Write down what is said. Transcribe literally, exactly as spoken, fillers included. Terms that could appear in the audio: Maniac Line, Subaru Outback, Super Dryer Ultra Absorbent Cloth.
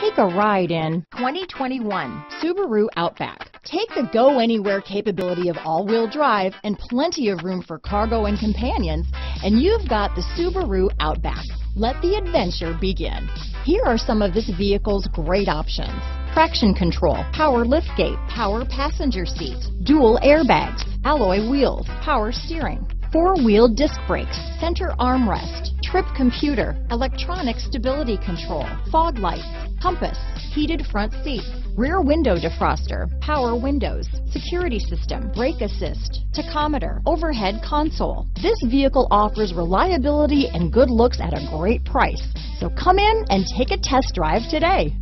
Take a ride in twenty twenty-one Subaru Outback. Take the go-anywhere capability of all-wheel drive and plenty of room for cargo and companions, and you've got the Subaru Outback. Let the adventure begin. Here are some of this vehicle's great options. Traction control, power liftgate, power passenger seat, dual airbags, alloy wheels, power steering, four-wheel disc brakes, center armrest, trip computer, electronic stability control, fog lights, compass, heated front seats, rear window defroster, power windows, security system, brake assist, tachometer, overhead console. This vehicle offers reliability and good looks at a great price. So come in and take a test drive today.